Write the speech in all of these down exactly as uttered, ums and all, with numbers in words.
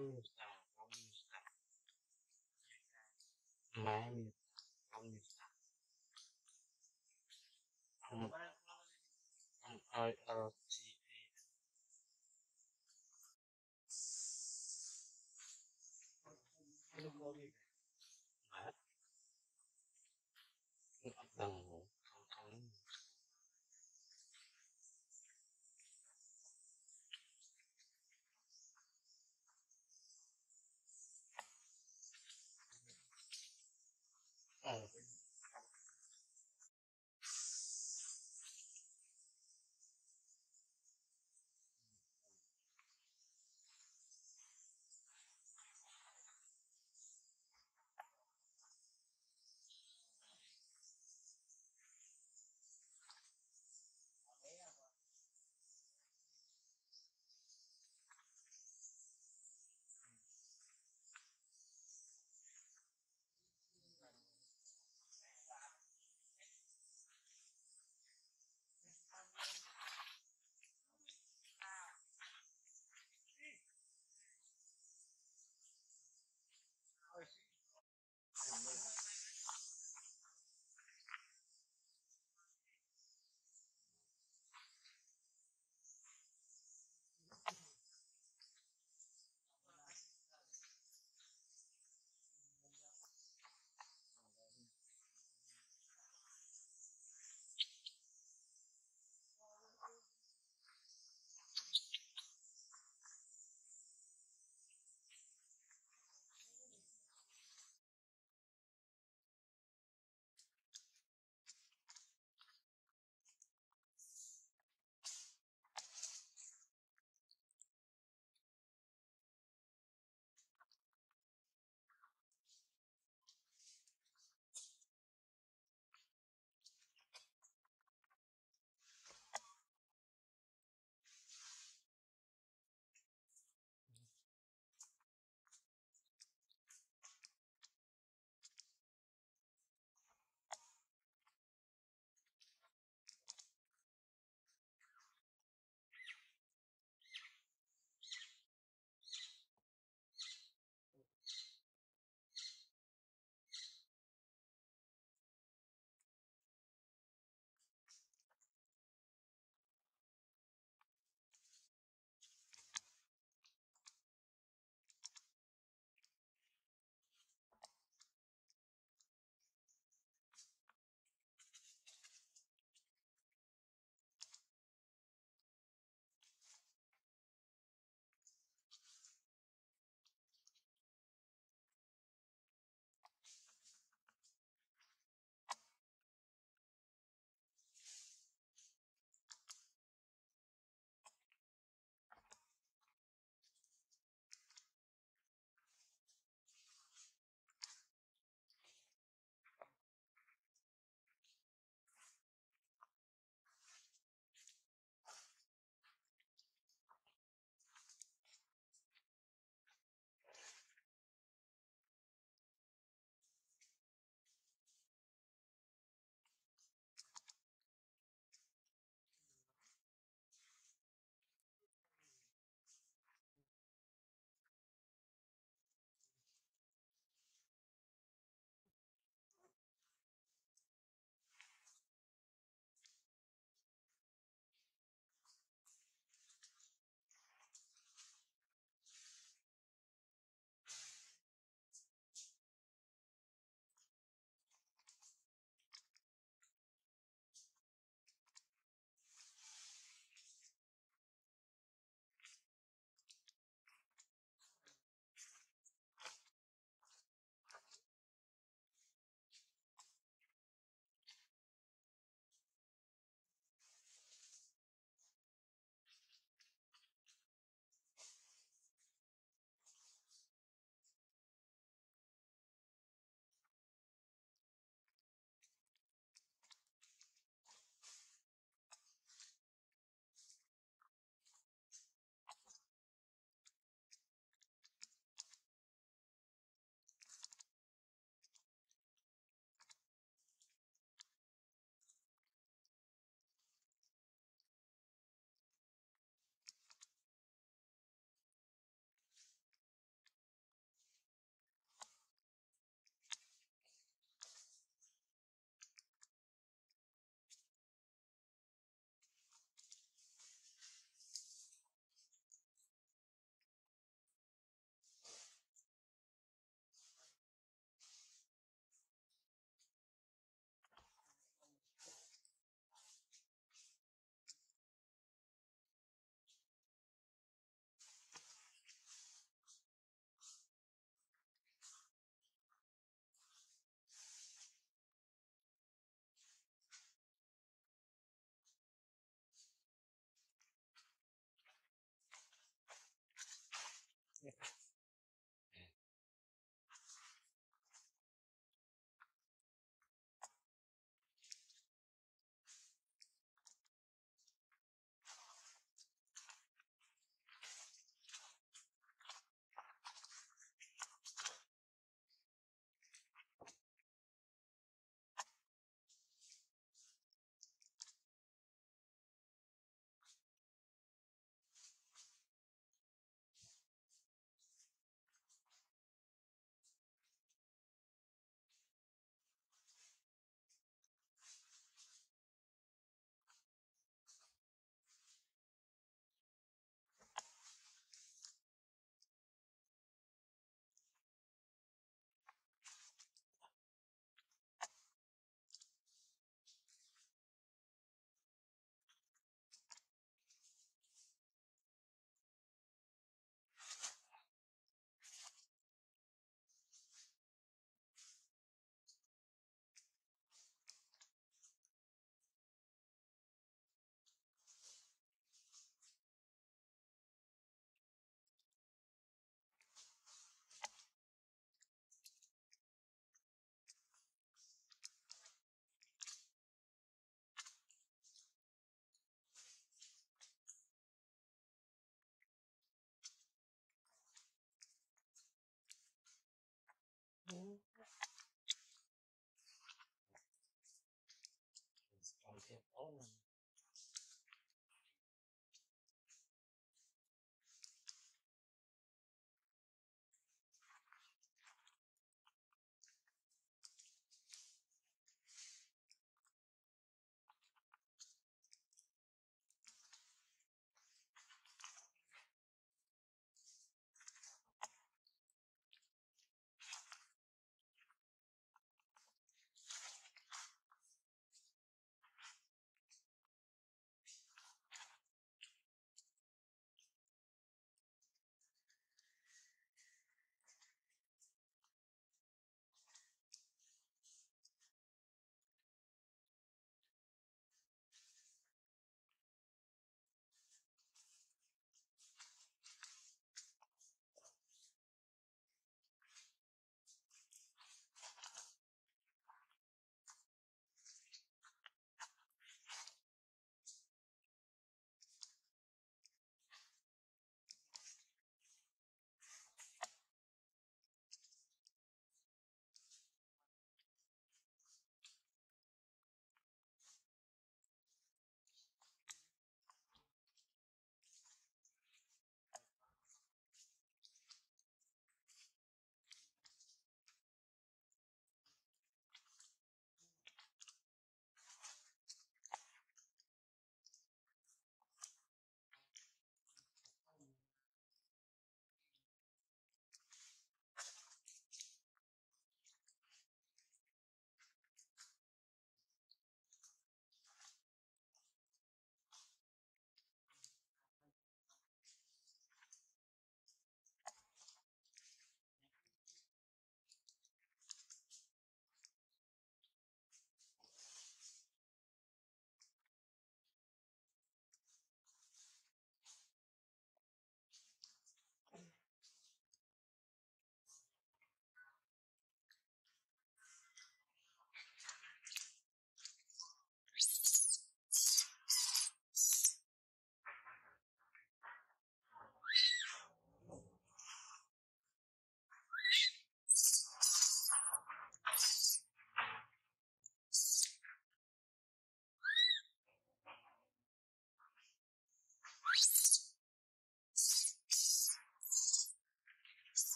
I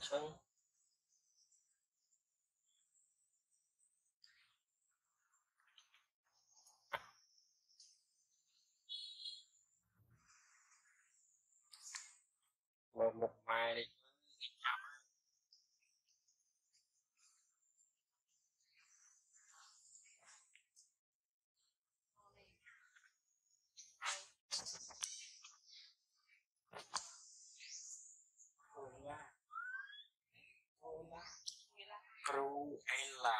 kacang. Một một mai đi. Cruella.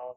Of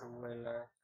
Somewhere